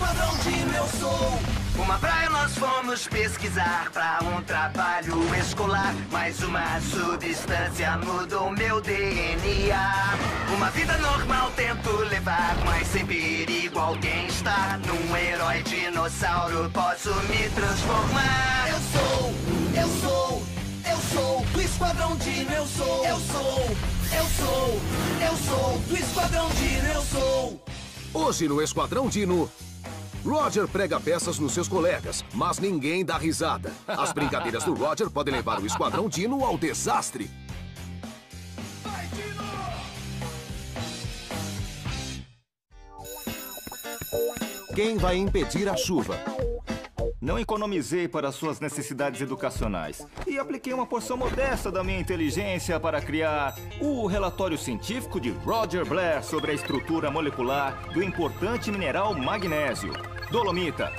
Esquadrão Dino eu sou. Uma praia nós fomos pesquisar pra um trabalho escolar. Mas uma substância mudou meu DNA. Uma vida normal tento levar, mas sem perigo alguém está. Num herói dinossauro posso me transformar. Eu sou, eu sou, eu sou do Esquadrão Dino, eu sou, eu sou, eu sou, eu sou do Esquadrão Dino, eu sou. Hoje no Esquadrão Dino, Rodger prega peças nos seus colegas, mas ninguém dá risada. As brincadeiras do Rodger podem levar o Esquadrão Dino ao desastre. Vai, Dino! Quem vai impedir a chuva? Não economizei para suas necessidades educacionais e apliquei uma porção modesta da minha inteligência para criar o relatório científico de Roger Blair sobre a estrutura molecular do importante mineral magnésio. Dolomita.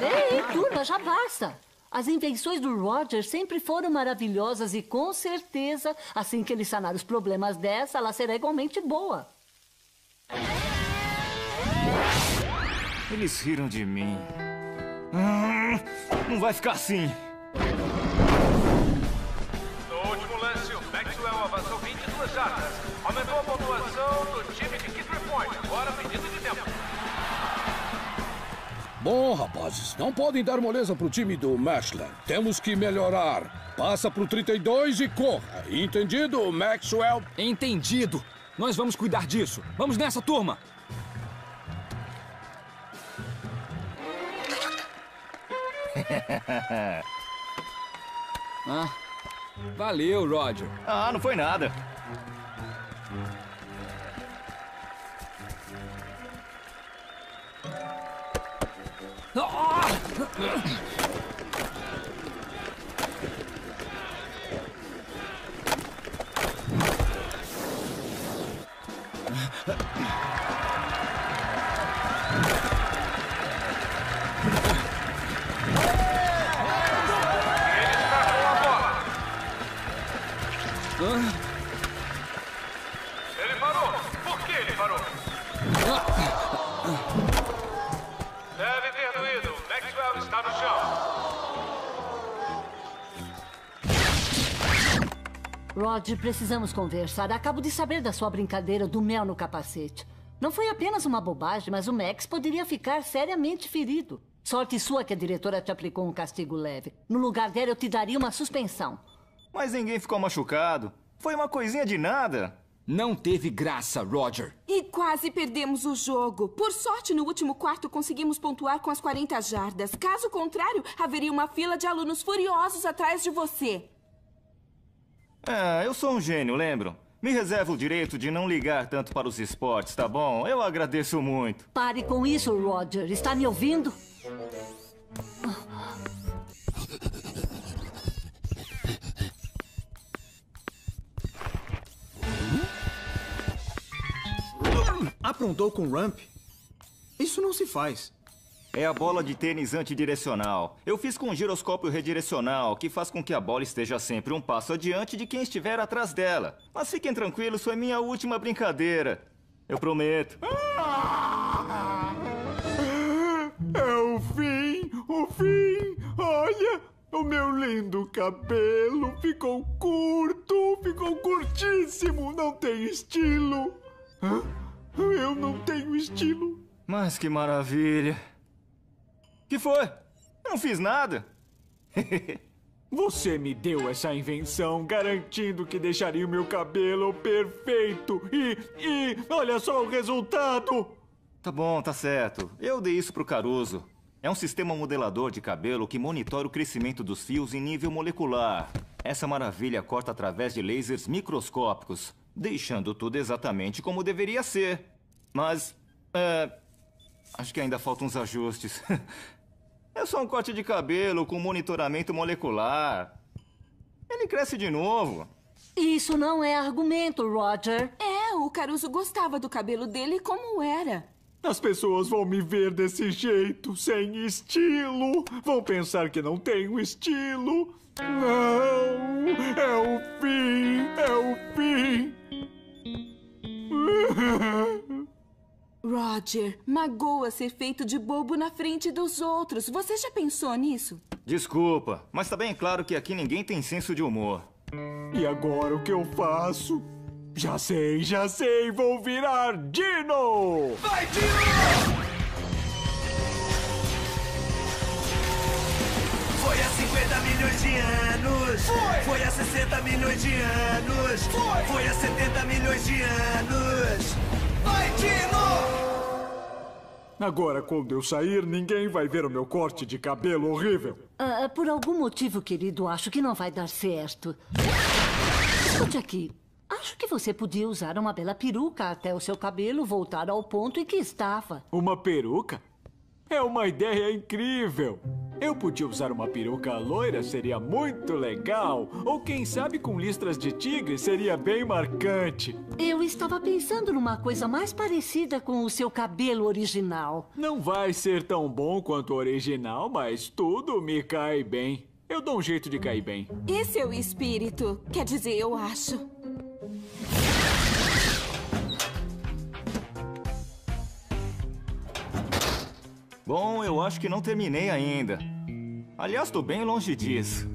Ei, turma, já basta. As invenções do Roger sempre foram maravilhosas e com certeza, assim que ele sanar os problemas dessa, ela será igualmente boa. Eles riram de mim. Não vai ficar assim. No último lance, o Maxwell avançou 22 jardas. Aumentou a pontuação do time de Kiss Point. Agora, medida de tempo. Bom, rapazes, não podem dar moleza pro time do Mashland. Temos que melhorar. Passa pro 32 e corra. Entendido, Maxwell? Entendido. Nós vamos cuidar disso. Vamos nessa, turma. Valeu, Roger. Não foi nada. Roger, precisamos conversar. Acabo de saber da sua brincadeira do mel no capacete. Não foi apenas uma bobagem, mas o Max poderia ficar seriamente ferido. Sorte sua que a diretora te aplicou um castigo leve. No lugar dela, eu te daria uma suspensão. Mas ninguém ficou machucado. Foi uma coisinha de nada. Não teve graça, Roger. E quase perdemos o jogo. Por sorte, no último quarto, conseguimos pontuar com as 40 jardas. Caso contrário, haveria uma fila de alunos furiosos atrás de você. Eu sou um gênio, lembro. Me reservo o direito de não ligar tanto para os esportes, tá bom? Eu agradeço muito. Pare com isso, Roger. Está me ouvindo? Aprontou com Ramp? Isso não se faz. É a bola de tênis antidirecional. Eu fiz com um giroscópio redirecional, que faz com que a bola esteja sempre um passo adiante de quem estiver atrás dela. Mas fiquem tranquilos, foi minha última brincadeira. Eu prometo. É o fim, o fim. Olha, o meu lindo cabelo ficou curto, ficou curtíssimo. Não tem estilo. Eu não tenho estilo. Mas que maravilha. Que foi? Não fiz nada. Você me deu essa invenção garantindo que deixaria o meu cabelo perfeito. E olha só o resultado. Tá bom, tá certo. Eu dei isso pro Caruso. É um sistema modelador de cabelo que monitora o crescimento dos fios em nível molecular. Essa maravilha corta através de lasers microscópicos, deixando tudo exatamente como deveria ser. Mas, acho que ainda faltam uns ajustes. É só um corte de cabelo com monitoramento molecular. Ele cresce de novo. Isso não é argumento, Rodger. É, o Caruso gostava do cabelo dele como era. As pessoas vão me ver desse jeito, sem estilo. Vão pensar que não tenho estilo. Não, é o fim, é o fim. Rodger, magoa ser feito de bobo na frente dos outros. Você já pensou nisso? Desculpa, mas tá bem claro que aqui ninguém tem senso de humor. E agora o que eu faço? Já sei, vou virar Dino! Vai, Dino! Foi há 50 milhões de anos! Foi! Foi há 60 milhões de anos! Foi! Foi há 70 milhões de anos! Vai, Dino! Agora, quando eu sair, ninguém vai ver o meu corte de cabelo horrível. Por algum motivo, querido, acho que não vai dar certo. Escute aqui. Acho que você podia usar uma bela peruca até o seu cabelo voltar ao ponto em que estava. Uma peruca? É uma ideia incrível! Eu podia usar uma peruca loira, seria muito legal. Ou quem sabe com listras de tigre, seria bem marcante. Eu estava pensando numa coisa mais parecida com o seu cabelo original. Não vai ser tão bom quanto o original, mas tudo me cai bem. Eu dou um jeito de cair bem. Esse é o espírito. Quer dizer, eu acho. Bom, eu acho que não terminei ainda. Aliás, tô bem longe disso.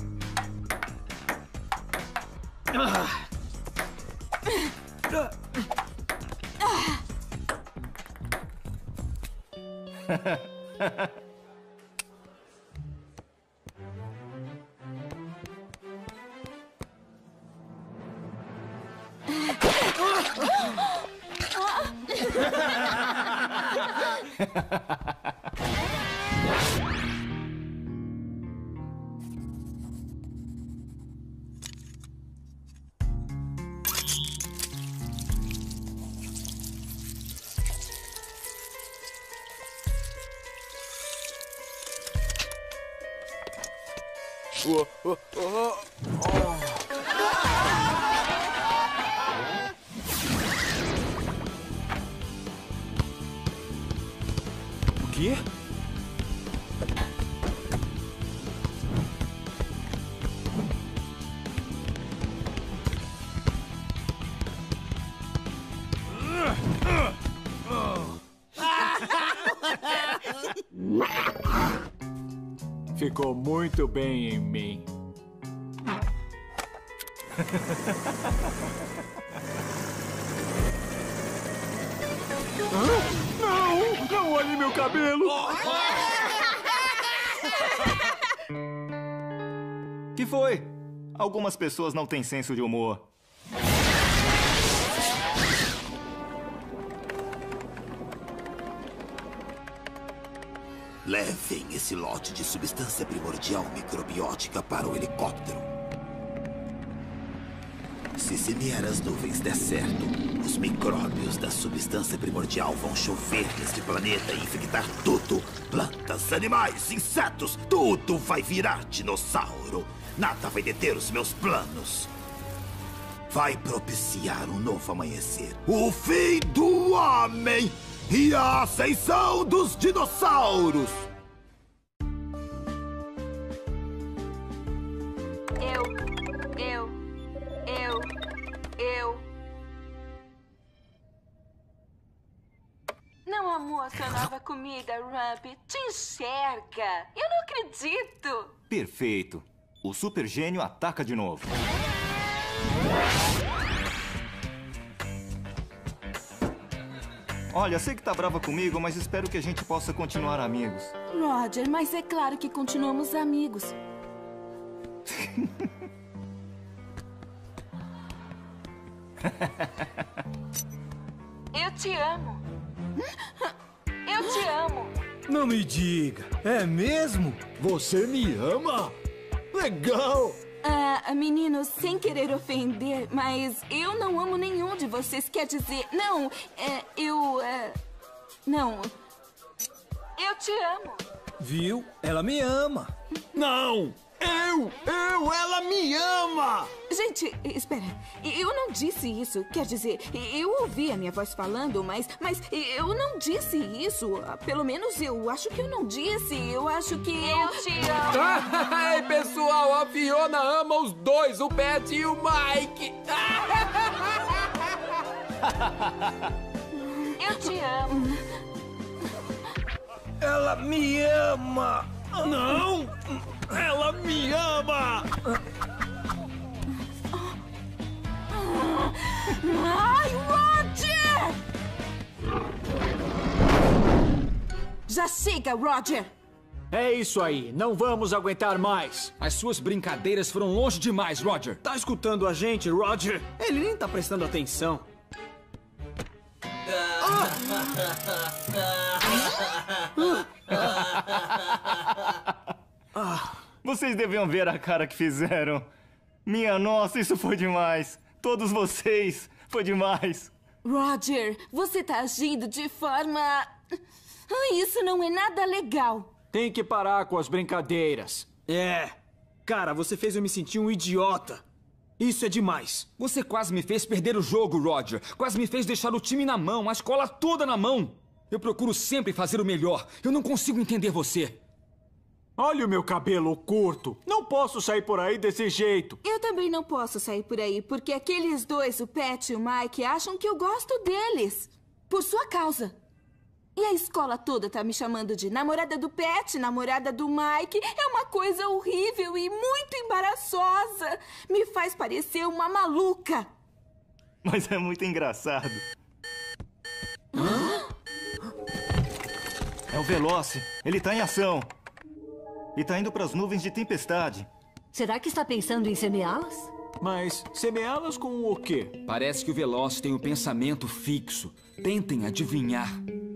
Ficou muito bem em mim. Não! Não olhe meu cabelo! Que foi? Algumas pessoas não têm senso de humor. Levem esse lote de substância primordial microbiótica para o helicóptero. Se semear as nuvens der certo, os micróbios da substância primordial vão chover neste planeta e infectar tudo. Plantas, animais, insetos, tudo vai virar dinossauro. Nada vai deter os meus planos. Vai propiciar um novo amanhecer. O fim do homem! E a ascensão dos dinossauros! Eu... Não amou a sua nova comida, Ramp. Te enxerga! Eu não acredito! Perfeito. O super gênio ataca de novo. Olha, sei que tá brava comigo, mas espero que a gente possa continuar amigos. Rodger, mas é claro que continuamos amigos. Eu te amo. Eu te amo. Não me diga. É mesmo? Você me ama? Legal. Meninos, sem querer ofender, mas eu não amo nenhum de vocês, quer dizer... Não, não. Eu te amo. Viu? Ela me ama. Não! Eu! Eu! amo! Ela me ama! Gente, espera. Eu não disse isso. Quer dizer, eu ouvi a minha voz falando, mas eu não disse isso. Pelo menos eu acho que eu não disse. Eu acho que eu te amo. Ai, pessoal, a Fiona ama os dois, o Pat e o Mike. Eu te amo. Ela me ama. Não! Ela me ama! Ai, Rodger! Já chega, Rodger! É isso aí, não vamos aguentar mais. As suas brincadeiras foram longe demais, Rodger. Tá escutando a gente, Rodger? Ele nem tá prestando atenção. Vocês deviam ver a cara que fizeram. Minha nossa, isso foi demais. Todos vocês, foi demais. Rodger, você tá agindo de forma... Isso não é nada legal. Tem que parar com as brincadeiras. É. Cara, você fez eu me sentir um idiota. Isso é demais. Você quase me fez perder o jogo, Rodger. Quase me fez deixar o time na mão, a escola toda na mão. Eu procuro sempre fazer o melhor. Eu não consigo entender você. Olha o meu cabelo curto. Não posso sair por aí desse jeito. Eu também não posso sair por aí, porque aqueles dois, o Pat e o Mike, acham que eu gosto deles. Por sua causa. E a escola toda tá me chamando de namorada do Pat, namorada do Mike. É uma coisa horrível e muito embaraçosa. Me faz parecer uma maluca. Mas é muito engraçado. Hã? É o Veloci. Ele tá em ação. E tá indo pras nuvens de tempestade. Será que está pensando em semeá-las? Mas semeá-las com o quê? Parece que o Veloci tem um pensamento fixo. Tentem adivinhar.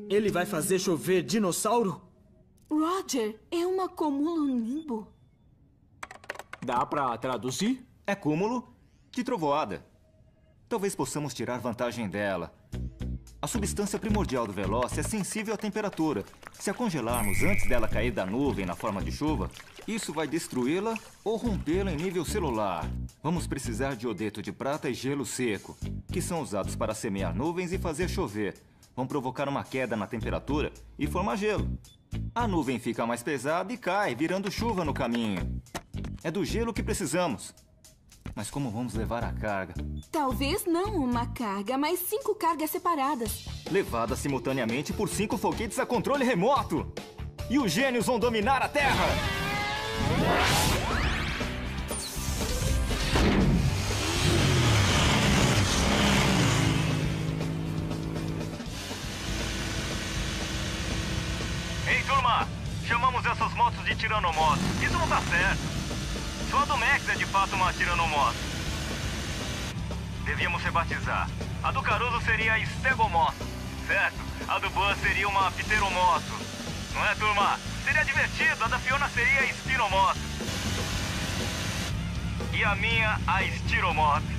Ele vai fazer chover dinossauro? Rodger, é uma cumulonimbo. Dá pra traduzir? É cúmulo de trovoada. Talvez possamos tirar vantagem dela. A substância primordial do Veloci é sensível à temperatura. Se a congelarmos antes dela cair da nuvem na forma de chuva, isso vai destruí-la ou rompê-la em nível celular. Vamos precisar de iodeto de prata e gelo seco, que são usados para semear nuvens e fazer chover. Vão provocar uma queda na temperatura e formar gelo. A nuvem fica mais pesada e cai, virando chuva no caminho. É do gelo que precisamos. Mas como vamos levar a carga? Talvez não uma carga, mas 5 cargas separadas. Levadas simultaneamente por 5 foguetes a controle remoto. E os gênios vão dominar a Terra. Ei, turma! Chamamos essas motos de tiranomoto. Isso não tá certo. Só a do Max é de fato uma tiranomoto. Devíamos rebatizar. A do Caruso seria a Stegomoto, certo? A do Bus seria uma pteromoto. Não é, turma? Seria divertido. A da Fiona seria a Spiromoto. E a minha, a Estiromoto.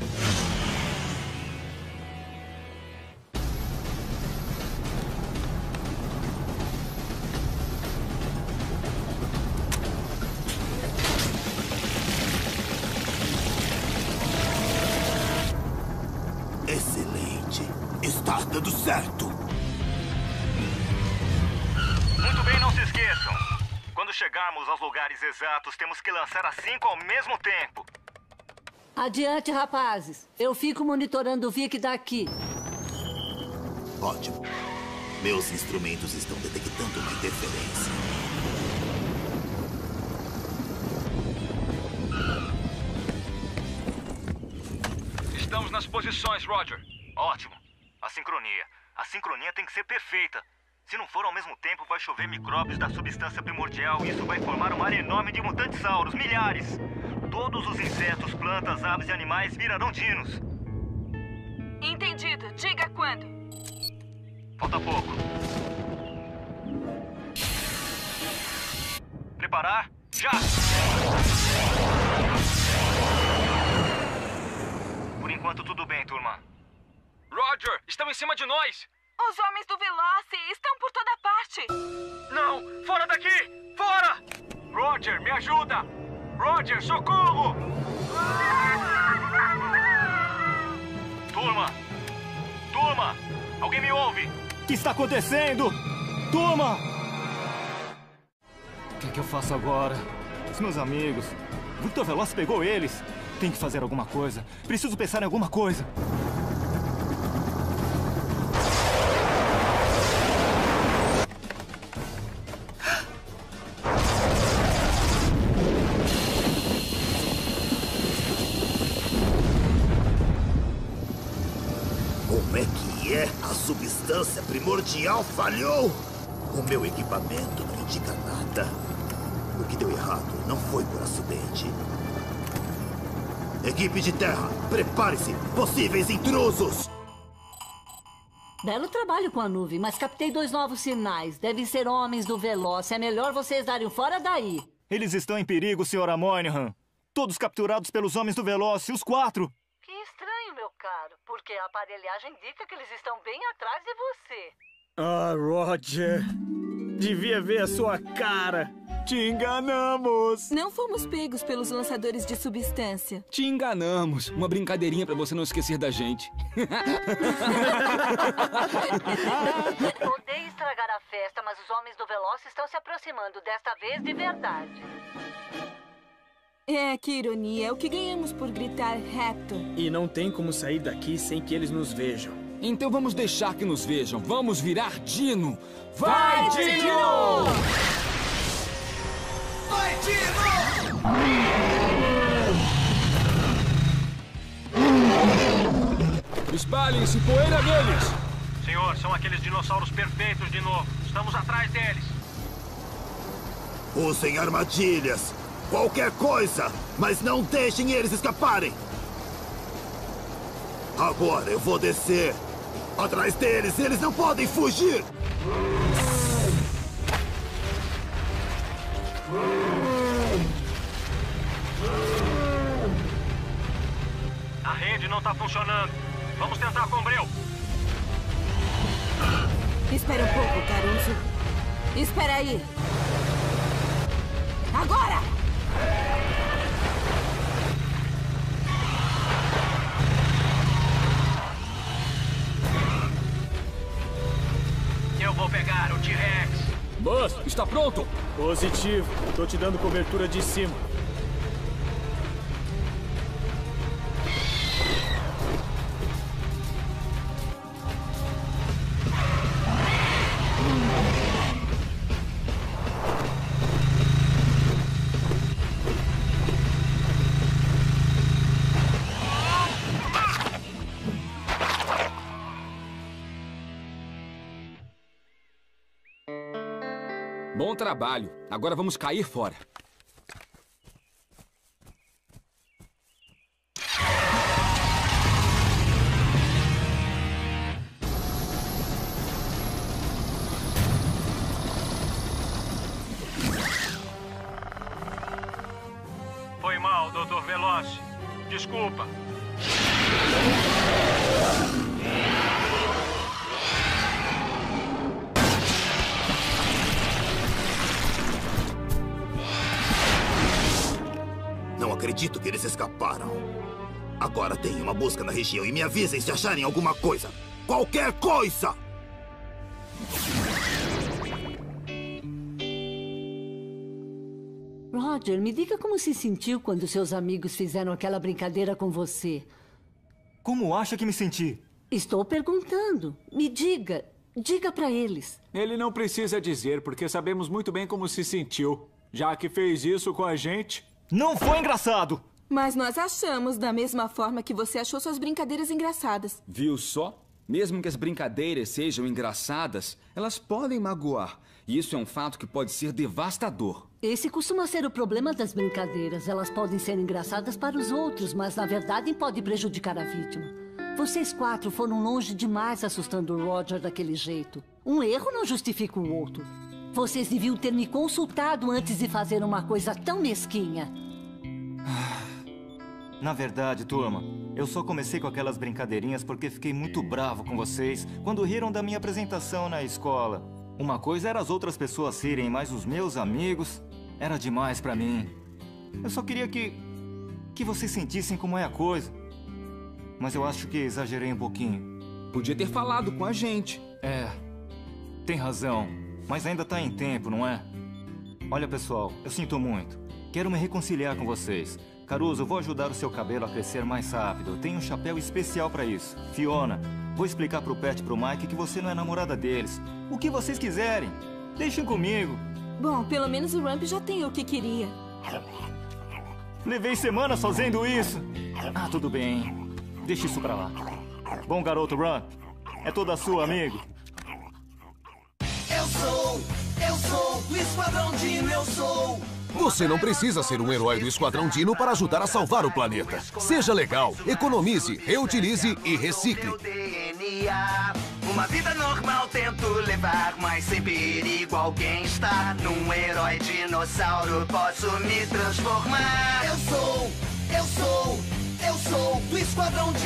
Certo. Muito bem, não se esqueçam. Quando chegarmos aos lugares exatos, temos que lançar as 5 ao mesmo tempo. Adiante, rapazes. Eu fico monitorando o Vic daqui. Ótimo. Meus instrumentos estão detectando uma interferência. Estamos nas posições, Rodger. Ótimo. A sincronia. A sincronia tem que ser perfeita. Se não for ao mesmo tempo, vai chover micróbios da substância primordial e isso vai formar um mar enorme de mutantessauros, milhares. Todos os insetos, plantas, aves e animais virarão dinos. Entendido. Diga quando. Falta pouco. Preparar? Já! Por enquanto, tudo bem, turma. Rodger, estão em cima de nós! Os homens do Veloci estão por toda parte! Não! Fora daqui! Fora! Rodger, me ajuda! Rodger, socorro! Turma! Turma! Alguém me ouve? O que está acontecendo? Turma! O que é que eu faço agora? Os meus amigos... Victor Veloci pegou eles! Tem que fazer alguma coisa. Preciso pensar em alguma coisa. Como é que é? A substância primordial falhou? O meu equipamento não indica nada. O que deu errado não foi por acidente. Equipe de terra, prepare-se! Possíveis intrusos! Belo trabalho com a nuvem, mas captei 2 novos sinais. Devem ser homens do Veloci. É melhor vocês darem fora daí. Eles estão em perigo, senhora Moynihan. Todos capturados pelos homens do Veloci, os 4. Que estranho, meu caro, porque a aparelhagem indica que eles estão bem atrás de você. Ah, Rodger. Devia ver a sua cara. Te enganamos! Não fomos pegos pelos lançadores de substância. Te enganamos. Uma brincadeirinha pra você não esquecer da gente. Odeio estragar a festa, mas os homens do Veloci estão se aproximando, desta vez de verdade. É, que ironia. O que ganhamos por gritar Raptor? E não tem como sair daqui sem que eles nos vejam. Então vamos deixar que nos vejam. Vamos virar Dino. Vai, Dino! Vai, Dino! Espalhem-se, poeira deles! Senhor, são aqueles dinossauros perfeitos de novo. Estamos atrás deles. Usem armadilhas, qualquer coisa, mas não deixem eles escaparem. Agora eu vou descer. Atrás deles, eles não podem fugir! A rede não está funcionando. Vamos tentar com o breu. Espera um pouco, Caruso. Espera aí. Agora! Eu vou pegar o T-Rex. Bus, está pronto? Positivo. Tô te dando cobertura de cima. Bom trabalho. Agora vamos cair fora. Foi mal, Dr. Veloci. Desculpa. Acredito que eles escaparam. Agora tenham uma busca na região e me avisem se acharem alguma coisa. Qualquer coisa! Rodger, me diga como se sentiu quando seus amigos fizeram aquela brincadeira com você. Como acha que me senti? Estou perguntando. Me diga. Diga pra eles. Ele não precisa dizer, porque sabemos muito bem como se sentiu. Já que fez isso com a gente... Não foi engraçado! Mas nós achamos da mesma forma que você achou suas brincadeiras engraçadas. Viu só? Mesmo que as brincadeiras sejam engraçadas, elas podem magoar. E isso é um fato que pode ser devastador. Esse costuma ser o problema das brincadeiras. Elas podem ser engraçadas para os outros, mas na verdade pode prejudicar a vítima. Vocês 4 foram longe demais assustando o Rodger daquele jeito. Um erro não justifica o outro. Vocês deviam ter me consultado antes de fazer uma coisa tão mesquinha. Na verdade, turma, eu só comecei com aquelas brincadeirinhas porque fiquei muito bravo com vocês quando riram da minha apresentação na escola. Uma coisa era as outras pessoas rirem, mas os meus amigos era demais pra mim. Eu só queria que vocês sentissem como é a coisa. Mas eu acho que exagerei um pouquinho. Podia ter falado com a gente. É, tem razão. Mas ainda tá em tempo, não é? Olha, pessoal, eu sinto muito. Quero me reconciliar com vocês. Caruso, eu vou ajudar o seu cabelo a crescer mais rápido. Eu tenho um chapéu especial pra isso. Fiona, vou explicar pro Pat e pro Mike que você não é namorada deles. O que vocês quiserem. Deixem comigo. Bom, pelo menos o Ramp já tem o que queria. Levei semanas fazendo isso. Ah, tudo bem. Deixa isso pra lá. Bom garoto, Ramp. É toda sua, amigo. Eu sou do Esquadrão Dino, eu sou. Você não precisa ser um herói do Esquadrão Dino para ajudar a salvar o planeta. Seja legal, economize, reutilize e recicle. Uma vida normal tento levar, mas sem perigo alguém está. Num herói dinossauro posso me transformar. Eu sou do Esquadrão Dino.